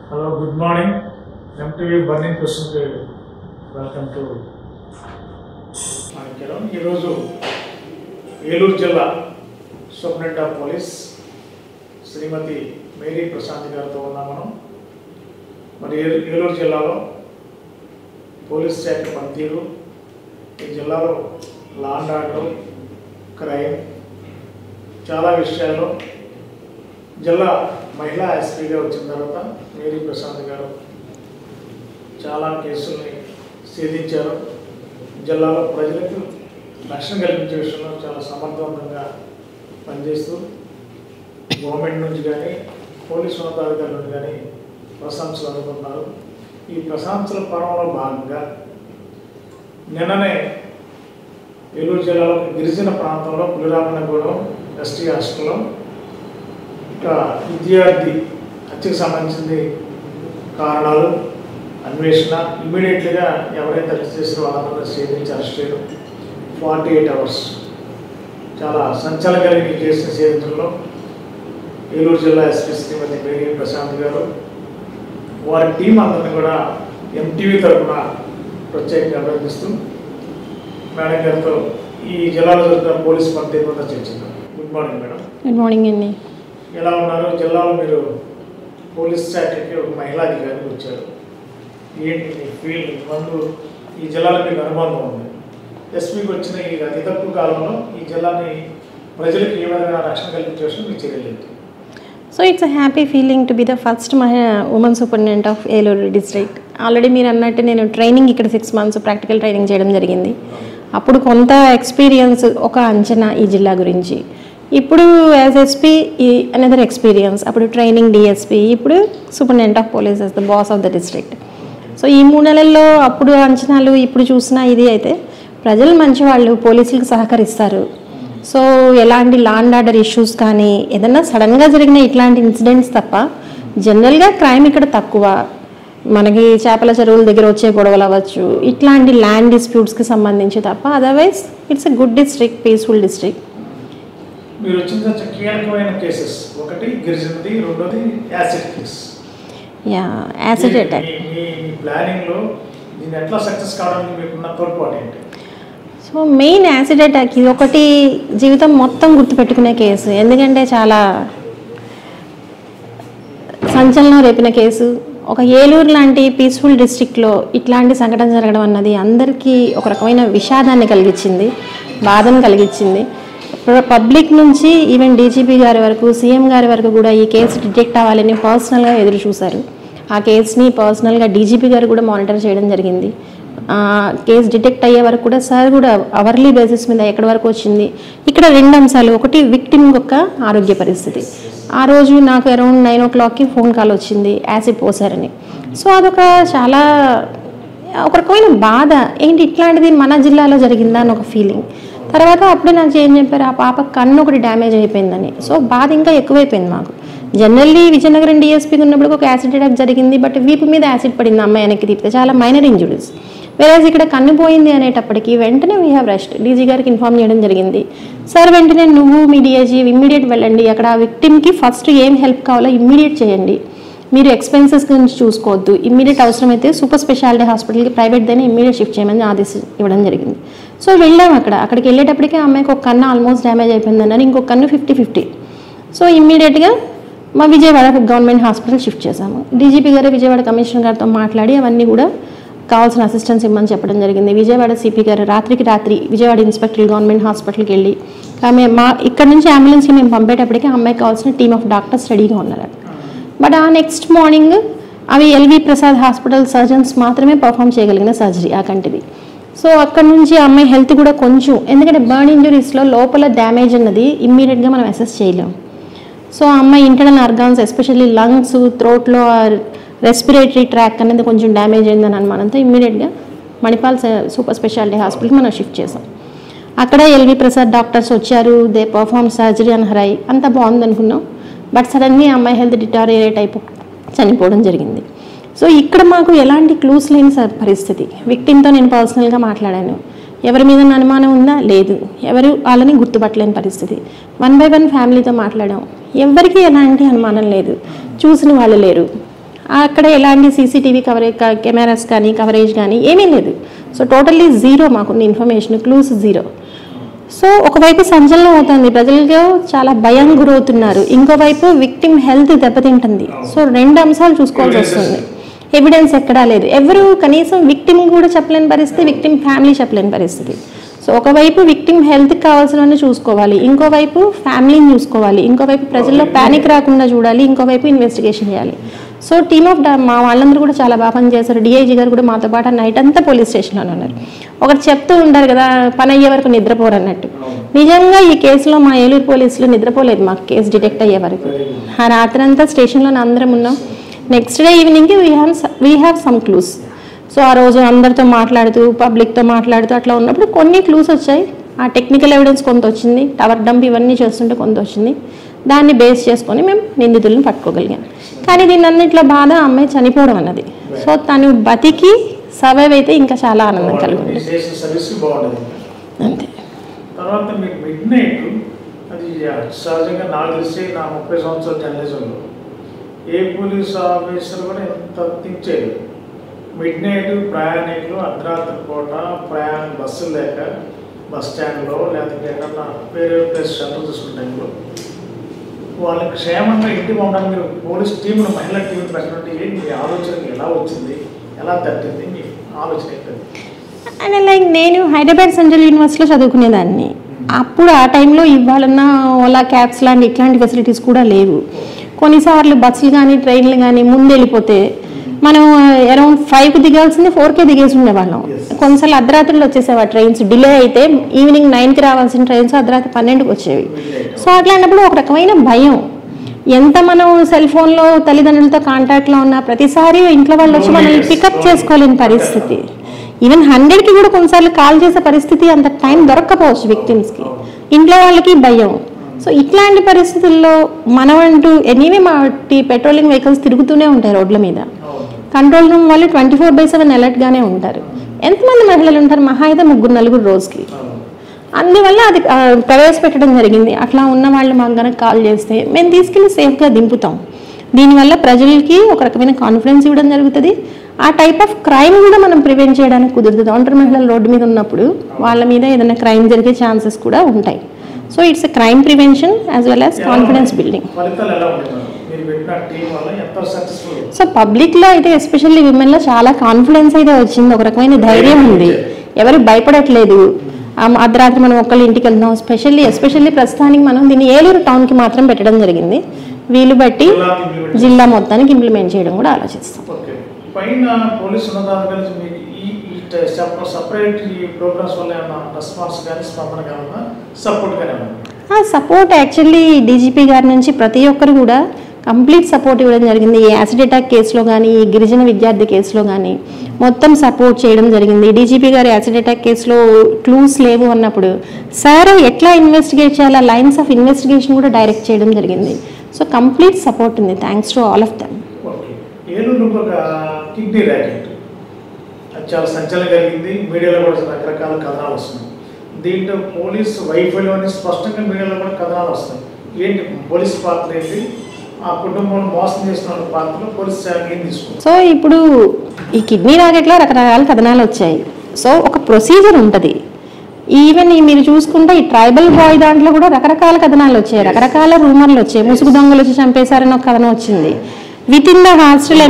Hello good morning MTV burning question के welcome to Eluru जिला superintendent of police Shrimati Mary Prashanthi గారితో ఉన్నాము। మరి ఏలూరు జిల్లాలో పోలీస్ శాఖ పనితీరు ఈ జిల్లాలో లా అండ్ ఆర్డర్ క్రైమ్ చాలా విషయాల్లో जिला महिला एसपी वर्वा మేరీ ప్రశాంతి गारु चाला केसुल्नि छेदिंचारु। जिल्लालो प्रजलकु रक्षण कल्पिंचे विषयंलो चाला समर्थंगा पनिचेस्तू गवर्नमेंट नुंचि गानी पोलीस अधिकारुल नुंचि गानी प्रशंसलु अंदुकुन्नारु। ई प्रशंसल पर्वंलो भागंगा निन्नने ఏలూరు जिल्लालो गिरिजन प्रांतंलो पुलिरापनगूडెం एसटी हास्टల్లో విద్యార్థి హత్యకు సంబంధించి కారణాలు అన్వేషణ ఇమిడియట్లీగా ఎవరైతే అరెస్ట్ చేశారో వాళ్ళని సేవించి అరెస్ట్ చేయడం 48 అవర్స్ చాలా సంచలనకరంగా చేసిన సేవించడంలో ఏలూరు జిల్లా ఎస్పీ శ్రీమతి మేరీ ప్రశాంతి గారు వారి టీం అందరినీ కూడా ఎంటీవీ తరపున ప్రత్యేకంగా అభినందిస్తూ మేడం గారితో ఈ జిల్లాలో జరిగిన పోలీస్ పనితీరు మీద చర్చించాం। Good morning madam. Good morning అండి। ఎలా ఉన్నారు జిల్లాలో మీరు పోలీస్ శాఖకి ఒక మహిళా అధికారిగా వచ్చారు, ఏంటి మీ ఫీల్డ్, ముందు ఈ జిల్లాలో మీకు అనుభవం ఉంది, ఎస్పీకి వచ్చిన ఈ అతి తక్కువ కాలంలో ఈ జిల్లాని ప్రజలకు ఏ విధంగా రక్షణ కల్పించవచ్చు మీ చర్యలు? So it's a happy feeling to be the first women superintendent of Eluru district. Already మీరు అన్నట్టు నేను ట్రైనింగ్ ఇక్కడ 6 months ప్రాక్టికల్ ట్రైనింగ్ చేయడం జరిగింది, అప్పుడు కొంత ఎక్స్పీరియన్స్ ఒక అంచనా ఈ జిల్లా గురించి, ఇప్పుడు యాజ్ ఎస్పీ అనదర్ ఎక్స్పీరియన్స్, అప్పుడు ట్రైనింగ్ డిఎస్పీ, ఇప్పుడు superintendent of police as the boss of the district. So ఈ 3 నెలల్లో అప్పుడు అంచనాలు ఇప్పుడు చూసిన ఇది అయితే ప్రజలు మంచివాళ్ళు, పోలీసులకు సహకరిస్తారు। సో ఎలాంటి లా అండ్ ఆర్డర్ ఇష్యూస్ కానీ ఏదన్నా సడన్గా జరిగిన ఇట్లాంటి ఇన్సిడెంట్స్ తప్ప జనరల్గా క్రైమ్ ఇక్కడ తక్కువ। మనకి చేపల చెరువుల దగ్గర వచ్చే గొడవలు అవ్వచ్చు, ఇట్లాంటి ల్యాండ్ డిస్ప్యూట్స్కి సంబంధించి తప్ప, otherwise it's a good district, peaceful district. మీరు వచ్చిన కీలకమైన కేసెస్ ఒకటి గిరిజనది, రెండోది acid case. Yeah acid attack మీ ప్లానింగ్ లో దీని ఎట్లా సక్సెస్ కావడానికి మీకున్న తోడ్పాటు ఏంటి? సో మెయిన్ యాసిడ్ అటాక్ ఇది ఒకటి జీవితం మొత్తం గుర్తుపెట్టుకునే కేసు, ఎందుకంటే చాలా సంచలనం రేపిన కేసు। ఒక ఏలూరు లాంటి పీస్ఫుల్ డిస్ట్రిక్ట్లో ఇట్లాంటి సంఘటన జరగడం అన్నది అందరికీ ఒక రకమైన విషాదాన్ని కలిగించింది, బాధను కలిగించింది। పబ్లిక్ నుంచి ఈవెన్ డీజీపీ గారి వరకు, సీఎం గారి వరకు కూడా ఈ కేసు డిటెక్ట్ అవ్వాలని పర్సనల్గా ఎదురు చూశారు। ఆ కేసుని పర్సనల్గా డీజీపీ గారు కూడా మానిటర్ చేయడం జరిగింది। కేసు డిటెక్ట్ అయ్యే వరకు కూడా సార్ కూడా అవర్లీ బేసిస్ మీద ఎక్కడి వరకు వచ్చింది। ఇక్కడ 2 అంశాలు, ఒకటి విక్టిమ్ యొక్క ఆరోగ్య పరిస్థితి। ఆ రోజు నాకు అరౌండ్ 9 o'clockకి ఫోన్ కాల్ వచ్చింది యాసిడ్ పోసారని। సో అదొక చాలా ఒక రకమైన బాధ, ఏంటి ఇట్లాంటిది మన జిల్లాలో జరిగిందా అని ఒక ఫీలింగ్। తర్వాత అప్పుడే నాకు ఏం చెప్పారు, ఆ పాప కన్ను ఒకటి డ్యామేజ్ అయిపోయిందని। సో బాధ ఇంకా ఎక్కువైపోయింది మాకు। జనరల్లీ విజయనగరం డిఎస్పీకి ఉన్నప్పుడు ఒక యాసిడ్ అటాక్ జరిగింది, బట్ వీపు మీద యాసిడ్ పడింది అమ్మాయి వెనక్కి తిప్పితే, చాలా మైనర్ ఇంజురీస్। వేరేజ్ ఇక్కడ కన్ను పోయింది అనేటప్పటికీ వెంటనే వీ హ్యావ్ రెస్ట్, డీజీ గారికి ఇన్ఫామ్ చేయడం జరిగింది। సార్ వెంటనే నువ్వు మీ డిఐజీ ఇమ్మీడియట్ వెళ్ళండి, అక్కడ ఆ విక్టిమ్కి ఫస్ట్ ఏం హెల్ప్ కావాలో ఇమ్మీడియట్ చేయండి, మీరు ఎక్స్పెన్సెస్ గురించి చూసుకోవద్దు, ఇమ్మీడియట్ అవసరమైతే సూపర్ స్పెషాలిటీ హాస్పిటల్కి ప్రైవేట్దైనా ఇమ్మీడియట్ షిఫ్ట్ చేయమని ఆదేశం ఇవ్వడం జరిగింది। సో వెళ్ళాము, అక్కడికి వెళ్ళేటప్పటికీ ఆ అమ్మాయికి ఒక కన్ను ఆల్మోస్ట్ డ్యామేజ్ అయిపోయిందన్నారు, ఇంకొక కన్ను 50-50। సో ఇమ్మీడియట్గా మా విజయవాడ గవర్నమెంట్ హాస్పిటల్ షిఫ్ట్ చేశాము। డీజీపీ గారు విజయవాడ కమిషనర్ గారితో మాట్లాడి అవన్నీ కూడా కావాల్సిన అసిస్టెన్స్ ఇవ్వమని చెప్పడం జరిగింది। విజయవాడ సిపీ గారు రాత్రికి రాత్రి విజయవాడ ఇన్స్పెక్టర్ గవర్నమెంట్ హాస్పిటల్కి వెళ్ళి ఆమె మా ఇక్కడ నుంచి అంబులెన్స్కి మేము పంపేటప్పటికీ అమ్మాయికి కావాల్సిన టీమ్ ఆఫ్ డాక్టర్స్ రెడీగా ఉన్నారు। బట్ ఆ నెక్స్ట్ మార్నింగ్ అవి ఎల్వి ప్రసాద్ హాస్పిటల్ సర్జన్స్ మాత్రమే పర్ఫామ్ చేయగలిగిన సర్జరీ ఆ కంటిది। సో అక్కడ నుంచి ఆ అమ్మాయి హెల్త్ కూడా కొంచెం, ఎందుకంటే బర్న్ ఇంజురీస్లో లోపల డ్యామేజ్ అన్నది ఇమ్మీడియట్గా మనం అసెస్ చేయలేము। సో ఆ అమ్మాయి ఇంటర్నల్ ఆర్గాన్స్ ఎస్పెషల్లీ లంగ్స్, థ్రోట్లో రెస్పిరేటరీ ట్రాక్ అనేది కొంచెం డ్యామేజ్ అయిందని అనుమానంతో ఇమ్మీడియట్గా మణిపాల్ సూపర్ స్పెషాలిటీ హాస్పిటల్కి మనం షిఫ్ట్ చేసాం। అక్కడ ఎల్వి ప్రసాద్ డాక్టర్స్ వచ్చారు, దే పర్ఫామ్ సర్జరీ అన్ హరై, అంతా బాగుంది అనుకున్నాం, బట్ సడన్లీ అమ్మాయి హెల్త్ డిటారియేట్ అయిపోయి చనిపోవడం జరిగింది। సో ఇక్కడ మాకు ఎలాంటి క్లూస్ లేని పరిస్థితి। విక్టిమ్తో నేను పర్సనల్గా మాట్లాడాను, ఎవరి మీద అనుమానం ఉందా, లేదు, ఎవరు వాళ్ళని గుర్తుపట్టలేని పరిస్థితి। 1 by 1 ఫ్యామిలీతో మాట్లాడాం, ఎవరికి ఎలాంటి అనుమానం లేదు, చూసిన వాళ్ళు లేరు। అక్కడ ఎలాంటి సీసీటీవీ కవరేజ్ కెమెరాస్ కానీ కవరేజ్ కానీ ఏమీ లేదు. సో టోటల్లీ జీరో, మాకున్న ఇన్ఫర్మేషన్ క్లూస్ జీరో. సో ఒకవైపు సంచలనం అవుతుంది, ప్రజలకు చాలా భయం గురవుతున్నారు, ఇంకోవైపు విక్టిమ్ హెల్త్ దెబ్బతింటుంది. సో రెండు అంశాలు చూసుకోవాల్సి వస్తుంది. ఎవిడెన్స్ ఎక్కడా లేదు, ఎవరు కనీసం విక్టిమ్ కూడా చెప్పలేని పరిస్థితి, విక్టిమ్ ఫ్యామిలీ చెప్పలేని పరిస్థితి. సో ఒకవైపు విక్టిమ్ హెల్త్కి కావాల్సినవన్నీ చూసుకోవాలి, ఇంకోవైపు ఫ్యామిలీని చూసుకోవాలి, ఇంకోవైపు ప్రజల్లో ప్యానిక్ రాకుండా చూడాలి, ఇంకోవైపు ఇన్వెస్టిగేషన్ చేయాలి. సో టీమ్ ఆఫ్ మా వాళ్ళందరూ కూడా చాలా బాగా పనిచేశారు. డిఐజీ గారు కూడా మాతో పాటు నైట్ అంతా పోలీస్ స్టేషన్లోనే ఉన్నారు. ఒకరు చెప్తూ ఉంటారు కదా, పని అయ్యే వరకు నిద్రపోరు అన్నట్టు. నిజంగా ఈ కేసులో మా ఏలూరు పోలీసులు నిద్రపోలేదు మాకు కేసు డిటెక్ట్ అయ్యే వరకు. ఆ రాత్రి అంతా స్టేషన్లోనే అందరం ఉన్నాం. నెక్స్ట్ డే ఈవినింగ్కి we have some clues. So ఆ రోజు అందరితో మాట్లాడుతూ పబ్లిక్తో మాట్లాడుతూ అట్లా ఉన్నప్పుడు కొన్ని క్లూస్ వచ్చాయి. ఆ టెక్నికల్ ఎవిడెన్స్ కొంత వచ్చింది, టవర్ డంప్ ఇవన్నీ చేస్తుంటే కొంత వచ్చింది. దాన్ని బేస్ చేసుకొని మేము నిందితులను పట్టుకోగలిగాం. కానీ దీని అన్నింటిలో బాధ అమ్మాయి చనిపోవడం అన్నది. సో తను బతికి సర్వైవ్ అయితే ఇంకా చాలా ఆనందం కలుగుతుంది అంతే. తర్వాత మిడ్ నైట్ అది సహజంగా నాకు తెలిసి నా 30 సంవత్సరాల జర్నలిజంలో ఏ పోలీస్ ఆఫీసర్ కూడా ఎంత థింక్ చేయలేదు. మిడ్ నైట్ ప్రయాణికులు అర్ధరాత్రి పూట ప్రయాణ బస్సులు లేక బస్ స్టాండ్లో లేకపోతే ఏదన్నా వేరే ప్లేస్ షెల్టర్ తీసుకున్న టైంలో వాళ్ళకి క్షేమంగా ఇంటికి ఉండడానికి మీరు పోలీస్ టీంను, మహిళా టీంను పెట్టినట్టు ఏంటి మీ ఆలోచన, ఎలా వచ్చింది, ఎలా తగ్గింది మీ ఆలోచన ఏంటది? అండ్ లైక్ నేను హైదరాబాద్ సెంట్రల్ యూనివర్సిటీలో చదువుకునేదాన్ని అప్పుడు. ఆ టైంలో ఇవ్వాలన్నా ఓలా క్యాబ్స్ లాంటి ఇట్లాంటి ఫెసిలిటీస్ కూడా లేవు. కొన్నిసార్లు బస్సులు కానీ ట్రైన్లు కానీ ముందు వెళ్ళిపోతే మనం అరౌండ్ 5కి దిగాల్సింది 4కే దిగేసి ఉండేవాళ్ళం. కొన్నిసార్లు అర్ధరాత్రులు వచ్చేసేవా ట్రైన్స్. డిలే అయితే ఈవినింగ్ 9కి రావాల్సిన ట్రైన్స్ అర్ధరాత్రి 12కి వచ్చేవి. సో అట్లాంటప్పుడు ఒక రకమైన భయం. ఎంత మనం సెల్ ఫోన్లో తల్లిదండ్రులతో కాంటాక్ట్లో ఉన్న ప్రతిసారి ఇంట్లో వాళ్ళు వచ్చి మనల్ని పికప్ చేసుకోలేని పరిస్థితి. ఈవెన్ 100కి కూడా కొన్నిసార్లు కాల్ చేసే పరిస్థితి, అంత టైం దొరక్కపోవచ్చు విక్టిమ్స్కి, ఇంట్లో వాళ్ళకి భయం. సో ఇట్లాంటి పరిస్థితుల్లో మనం అంటూ ఎనీవే మా పెట్రోలింగ్ వెహికల్స్ తిరుగుతూనే ఉంటాయి రోడ్ల మీద. కంట్రోల్ రూమ్ వాళ్ళు 24/7 అలర్ట్గానే ఉంటారు. ఎంతమంది మహిళలు ఉంటారు? మహా అయితే 3-4 రోజుకి. అందువల్ల అది ప్రవేశపెట్టడం జరిగింది. అట్లా ఉన్న వాళ్ళు మాకు కనుక కాల్ చేస్తే మేము తీసుకెళ్ళి సేఫ్గా దింపుతాం. దీనివల్ల ప్రజలకి ఒక రకమైన కాన్ఫిడెన్స్ ఇవ్వడం జరుగుతుంది. ఆ టైప్ ఆఫ్ క్రైమ్ కూడా మనం ప్రివెంట్ చేయడానికి కుదురుతుంది. ఒంటరి మహిళలు రోడ్డు మీద ఉన్నప్పుడు వాళ్ళ మీద ఏదైనా క్రైమ్ జరిగే ఛాన్సెస్ కూడా ఉంటాయి. So it's a crime prevention as well as confidence building. So పబ్లిక్లో అయితే ఎస్పెషల్లీ విమెన్లో చాలా కాన్ఫిడెన్స్ అయితే వచ్చింది, ఒక రకమైన ధైర్యం ఉంది, ఎవరు భయపడట్లేదు. అర్ధరాత్రి మనం ఒక్కళ్ళు ఇంటికి వెళ్తున్నాం. ఎస్పెషల్లీ ప్రస్తుతానికి మనం దీన్ని ఏలూరు టౌన్కి మాత్రం పెట్టడం జరిగింది. వీలు బట్టి జిల్లా మొత్తానికి ఇంప్లిమెంట్ చేయడం కూడా ఆలోచిస్తాం. సపోర్ట్ యాక్చువల్లీ డీజీపీ గారి నుంచి ప్రతి ఒక్కరు కూడా కంప్లీట్ సపోర్ట్ ఇవ్వడం జరిగింది. ఈ యాసిడ్ అటాక్ కేసులో కానీ, ఈ గిరిజన విద్యార్థి కేసులో కానీ మొత్తం సపోర్ట్ చేయడం జరిగింది. డీజీపీ గారు యాసిడ్ అటాక్ కేసులో క్లూస్ లేవు అన్నప్పుడు సార్ ఎట్లా ఇన్వెస్టిగేట్ చేయాలా, లైన్స్ ఆఫ్ ఇన్వెస్టిగేషన్ కూడా డైరెక్ట్ చేయడం జరిగింది. సో కంప్లీట్ సపోర్ట్ ఉంది, thanks to all of them. చాలా సంచలనం కలిగింది, మీడియాలో కూడా రకరకాల కథనాలు వస్తున్నాయి. దీంట్లో పోలీస్ వైఫల్యం అనేది స్పష్టంగా మీడియాలో కూడా కథనాలు వస్తాయి. ఏంటి పోలీస్ పాత్ర ఏంటి, ఆ కుటుంబంలో మోసం చేసిన పాత్రలో పోలీస్ ఏం తీసుకుంటారు? సో ఇప్పుడు ఈ కిడ్నీ రాకెట్లో రకరకాల కథనాలు వచ్చాయి. సో ఒక ప్రొసీజర్ ఉంటుంది. ఈవెన్ మీరు చూసుకుంటే ఈ ట్రైబల్ బాయ్ దాంట్లో కూడా రకరకాల కథనాలు వచ్చాయి, రకరకాల రూమర్లు వచ్చాయి. ముసుగు దొంగలు వచ్చి చంపేశారని ఒక కథనం వచ్చింది. With in the hostel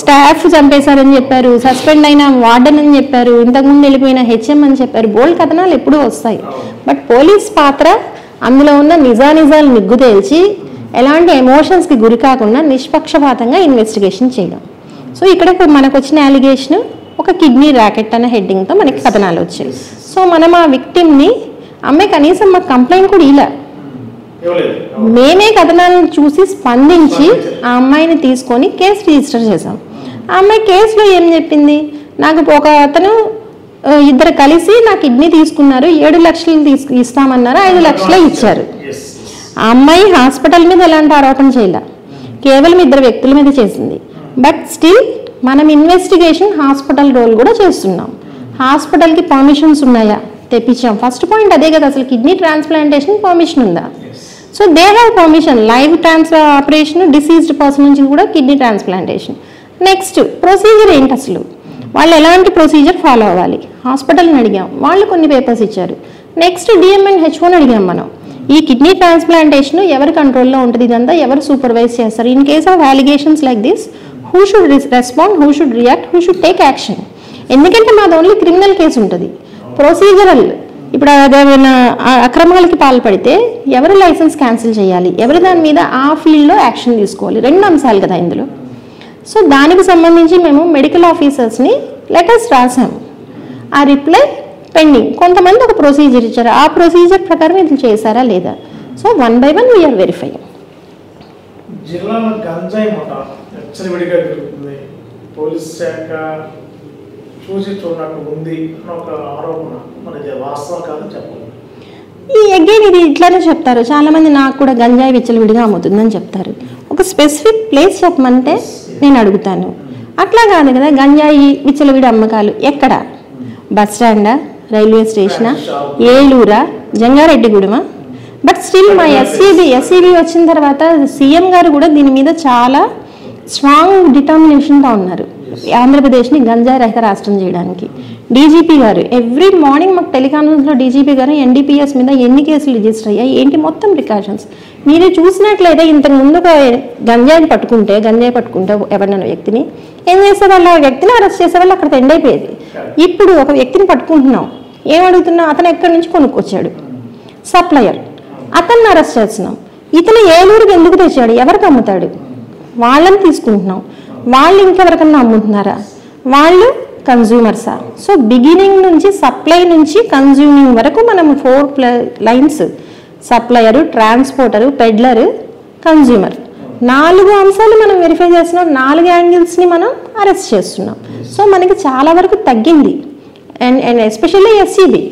staff చంపేశారని చెప్పారు, సస్పెండ్ అయిన వార్డెన్ అని చెప్పారు, ఇంతకుముందు వెళ్ళిపోయిన హెచ్ఎం అని చెప్పారు. బోల్డ్ కథనాలు ఎప్పుడూ వస్తాయి. బట్ పోలీస్ పాత్ర అందులో ఉన్న నిజానిజాలు నిగ్గు తేల్చి ఎలాంటి ఎమోషన్స్కి గురి కాకుండా నిష్పక్షపాతంగా ఇన్వెస్టిగేషన్ చేయడం. సో ఇక్కడ మనకు వచ్చిన అలిగేషన్ ఒక కిడ్నీ ర్యాకెట్ అన్న హెడ్డింగ్తో మనకి కథనాలు వచ్చాయి. సో మనం ఆ విక్టిమ్ని, అమ్మాయి కనీసం మాకు కంప్లైంట్ కూడా ఇలా మేమే కథనాలను చూసి స్పందించి ఆ అమ్మాయిని తీసుకొని కేసు రిజిస్టర్ చేసాం. ఆ అమ్మాయి కేసులో ఏం చెప్పింది, నాకు ఒక అతను ఇద్దరు కలిసి నా కిడ్నీ తీసుకున్నారు, 7 లక్షలు ఇస్తామన్నారు, 5 లక్షలు ఇచ్చారు. ఆ అమ్మాయి హాస్పిటల్ మీద ఎలాంటి ఆరోపణ చేయలే, కేవలం ఇద్దరు వ్యక్తుల మీద చేసింది. బట్ స్టిల్ మనం ఇన్వెస్టిగేషన్ హాస్పిటల్ రోల్ కూడా చేస్తున్నాం. హాస్పిటల్కి పర్మిషన్స్ ఉన్నాయా తెప్పించాం. ఫస్ట్ పాయింట్ అదే కదా, అసలు కిడ్నీ ట్రాన్స్ప్లాంటేషన్ పర్మిషన్ ఉందా? So they have permission, live transfer operation, deceased person nunchi kidney transplantation. Next, procedure enti asalu వాళ్ళు ఎలాంటి ప్రొసీజర్ ఫాలో అవ్వాలి, హాస్పిటల్ని అడిగాం, వాళ్ళు కొన్ని పేపర్స్ ఇచ్చారు. నెక్స్ట్ డిఎంఎన్ హెచ్ఓని అడిగాం మనం, ఈ కిడ్నీ ట్రాన్స్ప్లాంటేషన్ ఎవరి కంట్రోల్లో ఉంటుంది, ఇదంతా ఎవరు సూపర్వైజ్ చేస్తారు, in case of allegations like this who should respond, who should react, who should take action. ఎందుకంటే మాది ఓన్లీ క్రిమినల్ కేసు ఉంటుంది, ప్రొసీజరల్ ఇప్పుడు అదేమైనా అక్రమాలకి పాల్పడితే ఎవరు లైసెన్స్ క్యాన్సిల్ చేయాలి, ఎవరు దాని మీద ఆ ఫీల్డ్లో యాక్షన్ తీసుకోవాలి, రెండు అంశాలు కదా ఇందులో. సో దానికి సంబంధించి మేము మెడికల్ ఆఫీసర్స్ని లెటర్స్ రాసాము, ఆ రిప్లై పెండింగ్. కొంతమంది ఒక ప్రొసీజర్ ఇచ్చారు, ఆ ప్రొసీజర్ ప్రకారం ఇది చేశారా లేదా, so one by one we're verify. జిల్లాలో గంజాయి మోట హెచ్చరికగా జరుగుతుంది, పోలీస్ శాఖ చూసి చూడనట్టు ఉంది అని ఒక ఆరోపణ, మనకి వాస్తవం కాదని చెప్పాలి. ఈ అగైన్ ఇది ఇట్లానే చెప్తారు, చాలామంది నాకు కూడా గంజాయి విచ్చలవిడిగా అమ్ముతుందని చెప్తారు. ఒక స్పెసిఫిక్ ప్లేస్ చెప్పమంటే నేను అడుగుతాను, అట్లా కాదు కదా గంజాయి విచ్చలవిడి అమ్మకాలు ఎక్కడ, బస్ స్టాండా, రైల్వే స్టేషనా, ఏలూరా, జంగారెడ్డిగూడెమా? బట్ స్టిల్ మా ఎస్సీబీ వచ్చిన తర్వాత సీఎం గారు కూడా దీని మీద చాలా స్ట్రాంగ్ డిటర్మినేషన్తో ఉన్నారు, ఆంధ్రప్రదేశ్ని గంజాయి రహిత రాష్ట్రం చేయడానికి. డీజీపీ గారు ఎవ్రీ మార్నింగ్ మాకు టెలికాన్ఫరెన్స్లో డీజీపీ గారు ఎన్డీపీఎస్ మీద ఎన్ని కేసులు రిజిస్టర్ అయ్యాయి, ఏంటి మొత్తం ప్రికాషన్స్. మీరు చూసినట్లయితే ఇంతకు ముందు గంజాయి పట్టుకుంటే ఎవరినైనా వ్యక్తిని ఏం చేసే వాళ్ళు, ఆ వ్యక్తిని అరెస్ట్ చేసేవాళ్ళు, అక్కడ ఎండ్ అయిపోయేది. ఇప్పుడు ఒక వ్యక్తిని పట్టుకుంటున్నాం, ఏమడుగుతున్నాం, అతను ఎక్కడి నుంచి కొనుక్కొచ్చాడు, సప్లయర్, అతన్ని అరెస్ట్ చేస్తున్నాం, ఇతను ఏలూరుకి ఎందుకు తెచ్చాడు, ఎవరికి అమ్ముతాడు, వాళ్ళని తీసుకుంటున్నాం, వాళ్ళు ఇంకెవరికన్నా అమ్ముతున్నారా, వాళ్ళు కన్జ్యూమర్సా. సో బిగినింగ్ నుంచి సప్లై నుంచి కన్జ్యూమింగ్ వరకు మనం 4 lines, supplier, transporter, peddler, consumer, 4 అంశాలు మనం వెరిఫై చేస్తున్నాం, 4 యాంగిల్స్ని మనం అరెస్ట్ చేస్తున్నాం. సో మనకి చాలా వరకు తగ్గింది. అండ్ ఎస్పెషల్లీ ఎస్సీబీ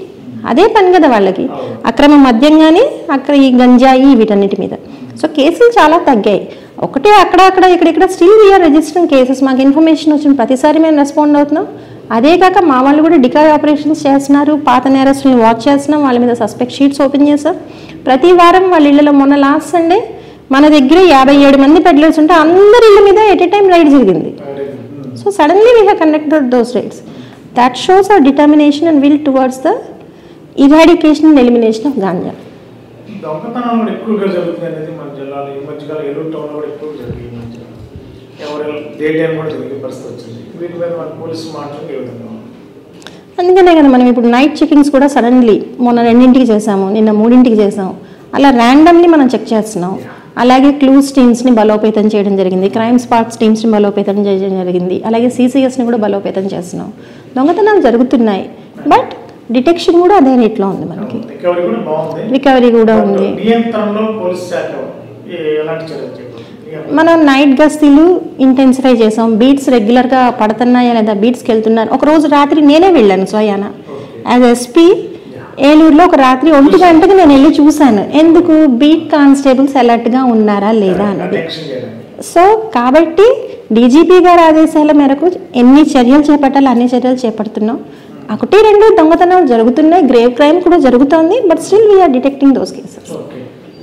అదే పని కదా వాళ్ళకి, అక్రమ మద్యం కానీ అక్కడ ఈ గంజాయి వీటన్నిటి మీద. సో కేసులు చాలా తగ్గాయి. ఒకటే అక్కడ ఇక్కడ స్టిల్ వీఆర్ రిజిస్టరింగ్ కేసెస్, మాకు ఇన్ఫర్మేషన్ వచ్చిన ప్రతిసారి మేము రెస్పాండ్ అవుతున్నాం. అదే కాక మా వాళ్ళు కూడా డికాయ్ ఆపరేషన్స్ చేస్తున్నారు, పాత నేరస్తులను వాచ్ చేస్తున్నాం, వాళ్ళ మీద సస్పెక్ట్ షీట్స్ ఓపెన్ చేస్తాం ప్రతి వారం వాళ్ళ ఇళ్లలో. మొన్న లాస్ట్ సండే మన దగ్గర 57 మంది పెడ్లర్స్ ఉంటే అందరి ఇళ్ళ మీద ఎట్ ఏ టైం రైడ్ జరిగింది. So suddenly we have conducted those raids. That shows our determination and will towards the eradication and elimination of ganja. దొంగతనం ఎక్కువగా జరుగుతుంది అనేది మన జిల్లాలో ఈ మధ్యకాలం ఏలూరు టౌన్లో కూడా ఎక్కువ జరిగింది, ఎవరు డే టైం కూడా జరిగే పరిస్థితి వచ్చింది. వీటి మీద మన పోలీసు మాట్లాడి ఏ విధంగా, అందుకనే కదా మనం ఇప్పుడు నైట్ చెకింగ్స్ కూడా సడన్లీ మొన్న 2ంటికి చేసాము, నిన్న 3ంటికి చేసాము, అలా ర్యాండమ్లీ మనం చెక్ చేస్తున్నాం. అలాగే క్లూస్ టీమ్స్ని బలోపేతం చేయడం జరిగింది, క్రైమ్ స్పాట్స్ టీమ్స్ని బలోపేతం చేయడం జరిగింది, అలాగే సీసీఎస్ని కూడా బలోపేతం చేస్తున్నాం. దొంగతనాలు జరుగుతున్నాయి, బట్ డిటెక్షన్ కూడా అదే రేట్లో ఉంది, మనకి రికవరీ కూడా ఉంది. మనం నైట్ గస్తీలు ఇంటెన్సిఫై చేసాం, బీట్స్ రెగ్యులర్గా పడుతున్నాయా లేదా, బీట్స్కి వెళ్తున్నాను. ఒకరోజు రాత్రి నేనే వెళ్ళాను స్వయాన యాజ్ ఎస్పీ ఏలూరులో, ఒక రాత్రి 1 గంటకు నేను వెళ్ళి చూశాను, ఎందుకు బీట్ కానిస్టేబుల్స్ అలర్ట్గా ఉన్నారా లేదా అన్నది. సో కాబట్టి డీజీపీ గారి ఆదేశాల మేరకు ఎన్ని చర్యలు చేపట్టాలో అన్ని చర్యలు చేపడుతున్నాం. 1-2 దొంగతనాలు జరుగుతున్నాయి, గ్రేవ్ క్రైమ్ కూడా జరుగుతోంది, but still we're detecting those cases. Okay,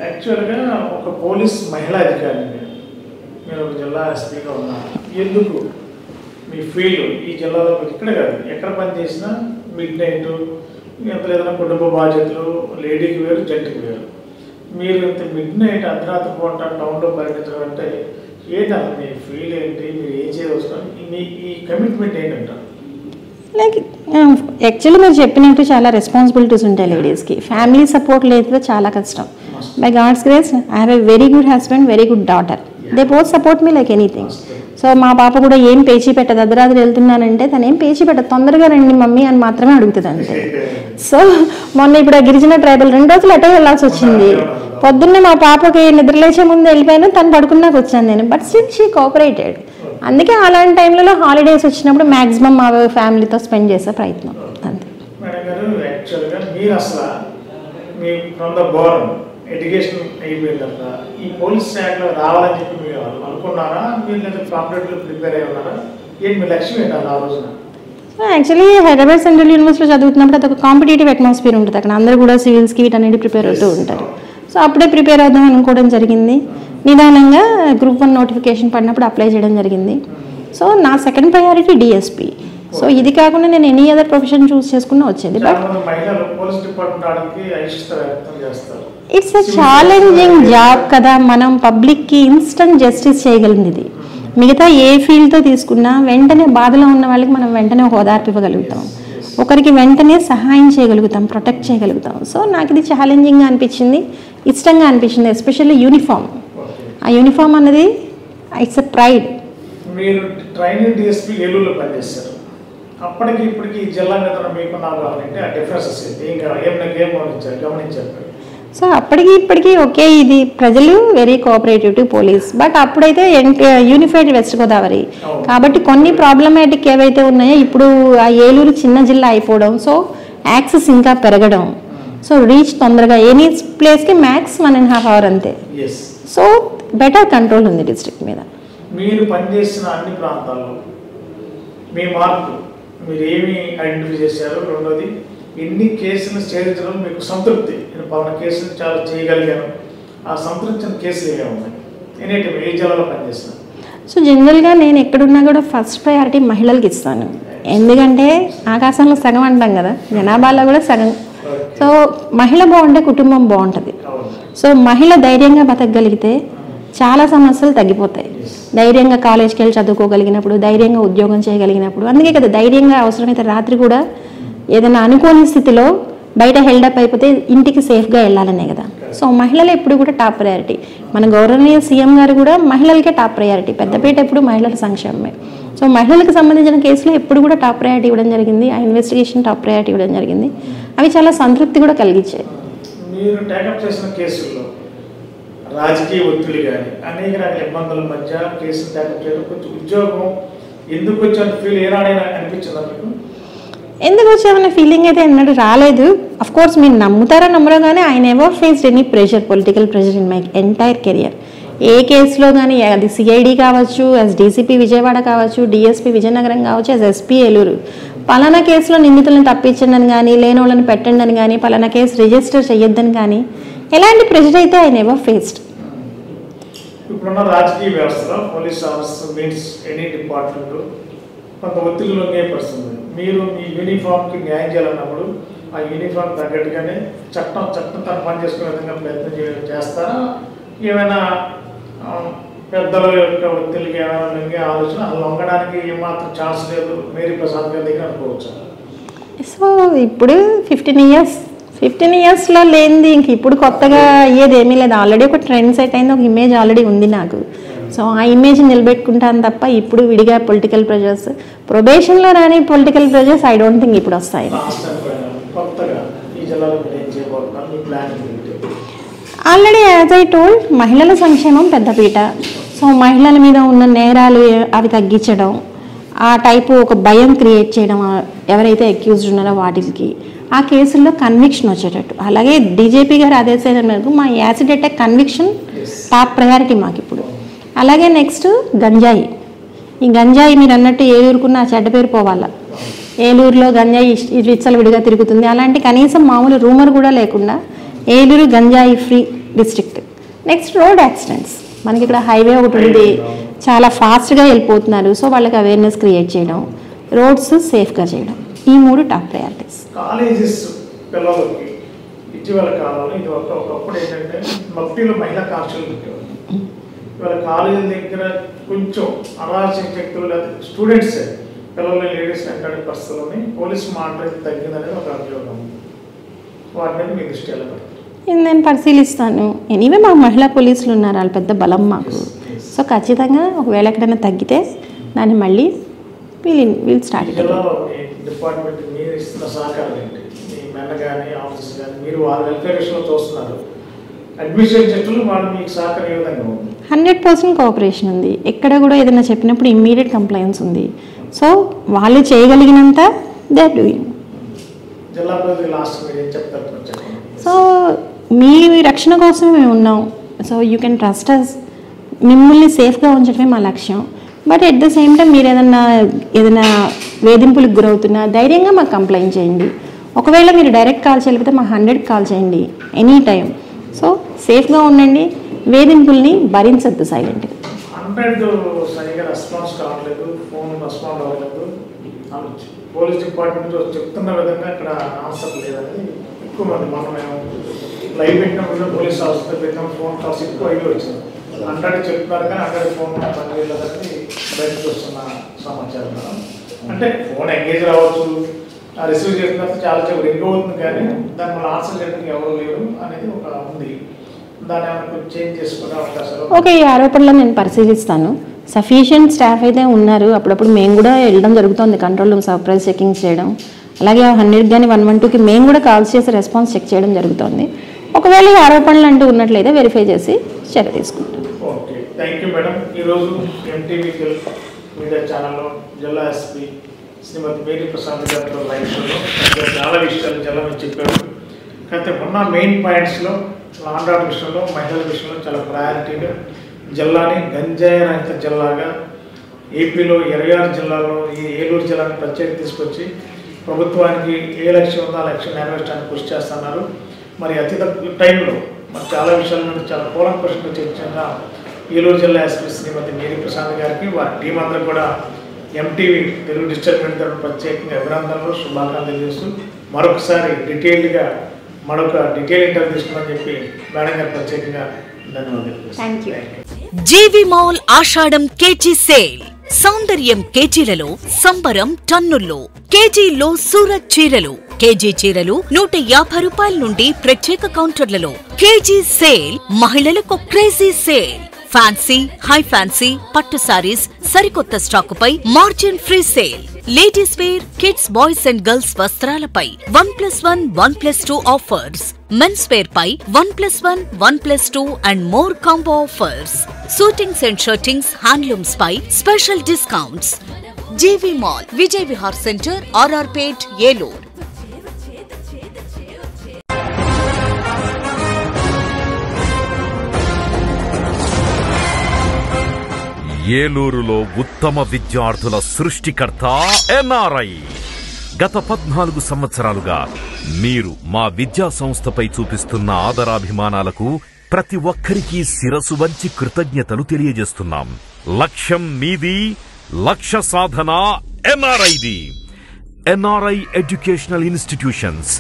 యాక్చువల్గా ఒక పోలీస్ మహిళా అధికారిని మీరు ఒక జిల్లా ఎస్పీగా ఉన్నారు, ఎందుకు మీ ఫీల్డ్ ఈ జిల్లాలో ఇక్కడ కాదు ఎక్కడ పనిచేసినా మిడ్ నైట్ ఎంత ఏదైనా కుటుంబ బాధ్యతలు లేడీకి వేరు జెంట్కి వేరు, మీరు ఇంత మిడ్ నైట్ అర్ధరాత్రి పూట టౌన్లో పర్యటించడం అంటే ఏంటంటే మీ ఫీల్డ్ ఏంటి, మీరు ఏం చేయవలసిన మీ ఈ కమిట్మెంట్ ఏంటంటారు? లైక్ యాక్చువల్లీ మీరు చెప్పినట్టు చాలా రెస్పాన్సిబిలిటీస్ ఉంటాయి లేడీస్కి, ఫ్యామిలీ సపోర్ట్ లేకపోతే చాలా కష్టం. By God's grace I have a very good husband, very good daughter, they both support me like anything. So మా పాప కూడా ఏం పేచీ పెట్టదు, అర్ధరాత్రి వెళ్తున్నానంటే తను ఏం పేచీ పెట్టదు, తొందరగా రండి మమ్మీ అని మాత్రమే అడుగుతుంది అంతే. సో మొన్న ఇప్పుడు గిరిజన ట్రైబల్ 2 రోజులు అటే వెళ్ళాల్సి వచ్చింది, పొద్దున్నే మా పాపకి నిద్రలేసే ముందు వెళ్ళిపోయాను, తను పడుకున్నాక వచ్చాను నేను, బట్ స్టిల్ షీ కోఆపరేటెడ్. అందుకే అలాంటి టైంలలో హాలిడేస్ వచ్చినప్పుడు మ్యాక్సిమం మా ఫ్యామిలీతో స్పెండ్ చేసే ప్రయత్నం అంతే. యాక్చువల్లీ హైదరాబాద్ సెంట్రల్ యూనివర్సిటీలో చదువుతున్నప్పుడు అది ఒక కాంపిటేటివ్ అట్మాస్ఫియర్ ఉంటుంది, అక్కడ అందరూ కూడా సివిల్స్కి వీటన్నిటి ప్రిపేర్ అవుతూ ఉంటారు. సో అప్పుడే ప్రిపేర్ అవుదాం అనుకోవడం జరిగింది. నిదానంగా గ్రూప్ 1 నోటిఫికేషన్ పడినప్పుడు అప్లై చేయడం జరిగింది. సో నా సెకండ్ ప్రయారిటీ డిఎస్పీ. సో ఇది కాకుండా నేను ఎనీ అదర్ ప్రొఫెషన్ చూస్ చేసుకున్నా వచ్చింది. But it's a challenging job కదా, మనం పబ్లిక్కి ఇన్స్టెంట్ జస్టిస్ చేయగలిగింది ఇది. మిగతా ఏ ఫీల్డ్తో తీసుకున్నా వెంటనే బాధలో ఉన్న వాళ్ళకి మనం వెంటనే ఒక ఓదార్పు ఇవ్వగలుగుతాం, ఒకరికి వెంటనే సహాయం చేయగలుగుతాం, ప్రొటెక్ట్ చేయగలుగుతాం. సో నాకు ఇది ఛాలెంజింగ్గా అనిపించింది, ఇష్టంగా అనిపించింది. ఎస్పెషల్లీ యూనిఫామ్, ఆ యూనిఫామ్ అనేది ఇట్స్ ఎ ప్రైడ్. మీరు ట్రైనింగ్ డిఎస్పీ ఏలూరులో పనిచేస్తారు, అప్పటికి ఇప్పటికి జిల్లా గమనించారు. సో అప్పటికి ఇప్పటికీ ఒకే ఇది, ప్రజలు very cooperative to police. But అప్పుడైతే యూనిఫైడ్ వెస్ట్ గోదావరి కాబట్టి కొన్ని ప్రాబ్లమాటిక్ ఏవైతే ఉన్నాయో, ఇప్పుడు ఆ ఏలూరు చిన్న జిల్లా అయిపోవడం, సో యాక్సెస్ ఇంకా పెరగడం, సో రీచ్ తొందరగా ఎనీ ప్లేస్కి మ్యాక్స్ 1.5 hours అంతే. సో బెటర్ కంట్రోల్ ఉంది డిస్ట్రిక్ట్ మీద. మీరు పనిచేసిన అన్ని ప్రాంతాల్లో మీ మార్పు మీరు ఏమి ఐడెంటిఫై చేశారు? రెండోది, ఎన్ని కేసులు చేర్చడం మీకు సంతృప్తి? నేను 10 కేసులు చాలా చేయగలిగాను, ఆ సంతృప్తిన కేసులు ఏమేమి ఉన్నాయి? నేను ఏ జిల్లాలో పనిచేస్తాను? సో జనరల్గా నేను ఎక్కడున్నా కూడా ఫస్ట్ ప్రయారిటీ మహిళలకు ఇస్తాను. ఎందుకంటే ఆకాశంలో సగం అంటాం కదా, జనాభాలో కూడా సగం. సో మహిళ బాగుంటే కుటుంబం బాగుంటుంది. సో మహిళ ధైర్యంగా బతకగలిగితే చాలా సమస్యలు తగ్గిపోతాయి. ధైర్యంగా కాలేజ్కి వెళ్ళి చదువుకోగలిగినప్పుడు, ధైర్యంగా ఉద్యోగం చేయగలిగినప్పుడు. అందుకే కదా ధైర్యంగా అవసరమైతే రాత్రి కూడా ఏదైనా అనుకోని స్థితిలో బయట హెల్డప్ అయిపోతే ఇంటికి సేఫ్గా వెళ్ళాలనే కదా. సో మహిళలు ఎప్పుడు కూడా టాప్ ప్రయారిటీ. మన గౌరవనీయ సీఎం గారు కూడా మహిళలకే టాప్ ప్రయారిటీ, పెద్దపేట ఎప్పుడు మహిళల సంక్షేమమే. సో మహిళలకు సంబంధించిన కేసులు ఎప్పుడు కూడా టాప్ ప్రయారిటీ ఇవ్వడం జరిగింది, ఆ ఇన్వెస్టిగేషన్ టాప్ ప్రయారిటీ ఇవ్వడం జరిగింది. అవి చాలా సంతృప్తి కూడా కలిగించాయి. మీరు టేకప్ చేసిన కేసుల్లో రాజకీయ ఒత్తిడి కానీ అనేక రకాల ఇబ్బందుల మధ్య కేసులు టేకప్ చేయడం, కొంచెం ఉద్యోగం ఎందుకు వచ్చే ఫీల్ ఏనాడైనా అనిపించిందా మీకు? ఎందుకు వచ్చామనే ఫీలింగ్ అయితే ఎన్నడూ రాలేదు. అఫ్ కోర్స్ మీరు నమ్ముతారో నమ్మరో కానీ I never faced any pressure, political pressure in my entire career. ఏ కేసులో కానీ, అది సిఐడి కావచ్చు, యాజ్ డీసీపీ విజయవాడ కావచ్చు, డిఎస్పీ విజయనగరం కావచ్చు, యాజ్ ఎస్పీ ఏలూరు, పలానా కేసులో నిందితులను తప్పించండి అని కానీ, లేని వాళ్ళని పెట్టండి అని కానీ, పలానా కేసు రిజిస్టర్ చేయొద్దని కానీ, ఎలాంటి ప్రెషర్ అయితే ఐ నెవర్ ఫేస్డ్. ఇప్పుడున్న రాజకీయ వ్యవస్థలో police officer means any department కొంత ఒత్తిడిలోనే పడుతుంది. మీరు మీ యూనిఫామ్కి న్యాయం చేయాలన్నప్పుడు ఆ యూనిఫామ్ తగ్గట్టుగానే చట్టం తను పనిచేసుకునే విధంగా ప్రయత్నం చేస్తారా? ఏమైనా పెద్దల యొక్క ఒత్తిడికి ఏమైనా లొంగే ఆలోచన, లొంగడానికి ఏమాత్రం ఛాన్స్ లేదు మేరీ ప్రశాంత్ గారి దగ్గర అనుకోవచ్చు. సో ఇప్పుడు 15 yearsలో లేనిది ఇంక ఇప్పుడు కొత్తగా అయ్యేది ఏమీ లేదు. ఆల్రెడీ ఒక ట్రెండ్ సెట్ అయింది, ఒక ఇమేజ్ ఆల్రెడీ ఉంది నాకు. సో ఆ ఇమేజ్ నిలబెట్టుకుంటాను తప్ప ఇప్పుడు విడిగా పొలిటికల్ ప్రెజర్స్, ప్రొబేషన్లో రాని political pressures I don't think ఇప్పుడు వస్తాయి. ఆల్రెడీ యాజ్ ఐ టోల్డ్, మహిళల సంక్షేమం పెద్దపీట. సో మహిళల మీద ఉన్న నేరాలు అవి తగ్గించడం, ఆ టైపు ఒక భయం క్రియేట్ చేయడం, ఎవరైతే అక్యూజ్డ్ ఉన్నారో వాటికి ఆ కేసుల్లో కన్విక్షన్ వచ్చేటట్టు. అలాగే డీజీపీ గారు ఆదేశాల మేరకు మా acid attack conviction top priority మాకు ఇప్పుడు. అలాగే నెక్స్ట్ గంజాయి. ఈ గంజాయి మీరు అన్నట్టు ఏలూరుకున్న ఆ చెడ్డ పేరు పోవాలా? ఏలూరులో గంజాయి విచ్చలు విడిగా తిరుగుతుంది అలాంటి కనీసం మామూలు రూమర్ కూడా లేకుండా ఏలూరు గంజాయి free district. Next road accidents. మనకి ఇక్కడ హైవే ఒకటి ఉంది, చాలా ఫాస్ట్గా వెళ్ళిపోతున్నారు. సో వాళ్ళకి అవేర్నెస్ క్రియేట్ చేయడం, రోడ్స్ సేఫ్గా చేయడం, ఈ మూడు టాప్ ప్రయారిటీస్. కాలేజెస్ పిల్లలకి ఇటీవల కాలంలో ఇది ఒకప్పుడు ఏంటంటే మఫ్టీలో మహిళా కాన్స్టేబుల్ ఉండేవారు. ఇవాళ కాలేజీల దగ్గర కొంచెం అరాచక శక్తులు లేదా స్టూడెంట్స్ పిల్లలు లేడీస్ అంటే పరిస్థితులని పోలీసు మాట్లాడి తగ్గిందనేది ఒక అభియోగం. వాటి మీద మీ దృష్టి ఎలా పడుతుంది? నేను పరిశీలిస్తాను. ఎనీవే మాకు మహిళా పోలీసులు ఉన్నారు, వాళ్ళు పెద్ద బలం మాకు. సో ఖచ్చితంగా ఒకవేళ ఎక్కడైనా తగ్గితే దాన్ని మళ్ళీ వీళ్ళు స్టార్ట్ డిపార్ట్మెంట్ మీరు ఇస్తున్న సహకారం ఏంటి? మీ మెన్న కానీ ఆఫీస్ కానీ మీరు వాళ్ళ వెల్ఫేర్ విషయంలో చూస్తున్నారు, అడ్మినిస్ట్రేషన్ చెట్లు వాళ్ళు మీకు సహకారం ఏ విధంగా ఉంది? 100% కోఆపరేషన్ ఉంది. ఎక్కడ కూడా ఏదైనా చెప్పినప్పుడు ఇమ్మీడియట్ కంప్లైంట్స్ ఉంది. సో వాళ్ళు చేయగలిగినంత దే ఆర్ డూయింగ్. సో మీ రక్షణ కోసమే మేము ఉన్నాం. So you can trust us. మిమ్మల్ని సేఫ్గా ఉంచడమే మా లక్ష్యం. But at the same time మీరు ఏదైనా వేధింపులకు గురవుతున్నా ధైర్యంగా మాకు కంప్లైంట్ చేయండి. ఒకవేళ మీరు డైరెక్ట్ కాల్ చేయలేకపోతే మాకు 100కి కాల్ చేయండి ఎనీ టైం. సో సేఫ్గా ఉండండి, వేధింపుల్ని భరించొద్దు సైలెంట్గా. కంప్లైంట్ సరిగా రెస్పాన్స్ కావట్లేదు, ఫోన్ రెస్పాండ్ అవ్వలేదు, పోలీస్ డిపార్ట్మెంట్ చెప్తున్న విధంగా ఇక్కడ ఆన్సర్ లేదని ఎక్కువ మంది మనం మేము లైవ్ పెట్టినప్పుడు పోలీస్ ఆఫీసర్ పెట్టిన ఫోన్ కాల్స్ ఎక్కువ అయ్యి వచ్చింది. అందరికీ చెప్తున్నారు కానీ అందరి ఫోన్ పని లేదని బయటకు వస్తున్న సమాచారం మేడం. అంటే ఫోన్ ఎంగేజ్ రావచ్చు, రిసీవ్ చేసిన చాలా చెప్పు ఎక్కువ అవుతుంది కానీ దానివల్ల ఆన్సర్ చేయడానికి ఎవరు లేరు అనేది ఒక ఉంది. ఓకే, ఈ ఆరోపణలో నేను పరిశీలిస్తాను. సఫిషియంట్ స్టాఫ్ అయితే ఉన్నారు, అప్పుడప్పుడు మేము కూడా వెళ్ళడం జరుగుతుంది, కంట్రోల్ రూమ్ సర్ప్రైజ్ చెకింగ్ చేయడం, అలాగే 100 కానీ 112కి మేము కూడా కాల్స్ చేసి రెస్పాన్స్ చెక్ చేయడం జరుగుతుంది. ఒకవేళ ఈ ఆరోపణలు అంటూ ఉన్నట్లయితే వెరిఫై చేసి చర్య తీసుకుంటాం. Okay, thank you madam. ఈ రోజు ఎంటీవీ తెలుగు మీడియా ఛానల్లో జిల్లా ఎస్పీ శ్రీమతి మేరీ ప్రశాంతి గారితో లైవ్ షోలో చాలా విషయాలు చాలా మంది చెప్పారు. అయితే ఉన్న మెయిన్ పాయింట్స్లో ఆంధ్ర విషయంలో మహిళల విషయంలో చాలా ప్రయారిటీగా జిల్లాని గంజాయి రహిత జిల్లాగా ఏపీలో 26 జిల్లాలో ఈ ఏలూరు జిల్లాని ప్రత్యేక తీసుకొచ్చి ప్రభుత్వానికి ఏ లక్ష్యం ఉందో ఆ లక్ష్యం నెరవేర్చడానికి కృషి చేస్తున్నారు. మరి అతి తక్కువ టైంలో మరి చాలా విషయాల మీద చాలా కూలంకషంగా చర్చించిన ఏలూరు జిల్లా ఎస్పీ శ్రీమతి మేరీ ప్రశాంత్ గారికి వారి టీం అందరూ కూడా ఎంటీవీ తెలుగు డిస్ట్రిబ్యూటర్ తరఫున ప్రత్యేకంగా అభినందనలు శుభాకాంక్షలు చేస్తూ మరొకసారి డీటెయిల్డ్గా మరొక డీటెయిల్ ఇంటర్వ్యూ తీసుకున్నామని చెప్పి మేడం గారు ప్రత్యేకంగా ధన్యవాదాలు. Thank you. GV mall Ashadham KG sale, సౌందర్యం కేజీలలో, సంబరం టన్నుల్లో. కేజీలో సూరత్ చీరలు, కేజీ చీరలు 150 రూపాయల నుండి ప్రత్యేక కౌంటర్లలో. కేజీ సేల్ మహిళలకు crazy sale. Fancy, high fancy, పట్టు సారీస్ సరికొత్త స్టాకుపై margin free sale. Ladies wear, kids, boys and girls వస్త్రాలపై 1+1, 1+2 ఆఫర్స్. మెన్స్ వేర్ పై 1+1, 1+2 and more combo offers. Suitings and shirtings, handlooms పై special discounts. GV mall, Vijay Vihar centre, RR Pet, Eluru. ఏలూరులో ఉత్తమ విద్యార్థుల సృష్టికర్త NRI. గత 14 సంవత్సరాలుగా మీరు మా విద్యా సంస్థపై చూపిస్తున్న ఆదరాభిమానాలకు ప్రతి ఒక్కరికి శిరసు వంచి కృతజ్ఞతలు తెలియజేస్తున్నాం. లక్ష్యం మీది, లక్ష్య సాధన NRIది. NRI educational institutions,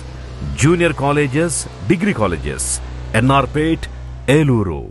junior colleges, degree colleges, NR Pet, Eluru.